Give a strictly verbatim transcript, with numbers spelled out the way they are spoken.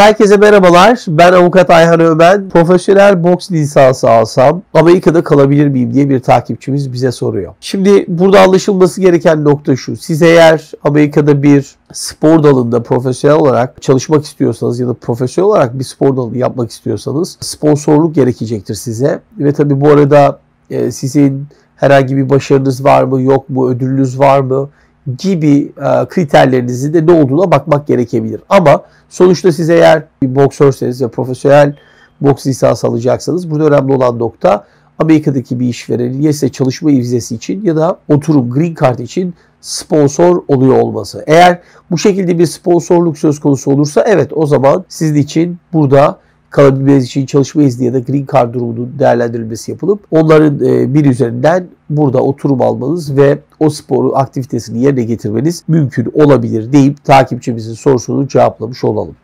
Herkese merhabalar. Ben avukat Ayhan Ömen. Profesyonel boks lisansı alsam Amerika'da kalabilir miyim diye bir takipçimiz bize soruyor. Şimdi burada anlaşılması gereken nokta şu. Siz eğer Amerika'da bir spor dalında profesyonel olarak çalışmak istiyorsanız ya da profesyonel olarak bir spor dalını yapmak istiyorsanız sponsorluk gerekecektir size. Ve tabii bu arada sizin herhangi bir başarınız var mı, yok mu, ödülünüz var mı gibi kriterlerinizin de ne olduğuna bakmak gerekebilir. Ama sonuçta siz eğer bir boksörseniz ve profesyonel boks lisansı alacaksanız burada önemli olan nokta Amerika'daki bir işverenin ya size çalışma vizesi için ya da oturum green card için sponsor oluyor olması. Eğer bu şekilde bir sponsorluk söz konusu olursa evet o zaman sizin için burada kalabilmeniz için çalışma izni ya da green card durumunun değerlendirilmesi yapılıp onların bir üzerinden burada oturum almanız ve o sporu aktivitesini yerine getirmeniz mümkün olabilir deyip takipçimizin sorusunu cevaplamış olalım.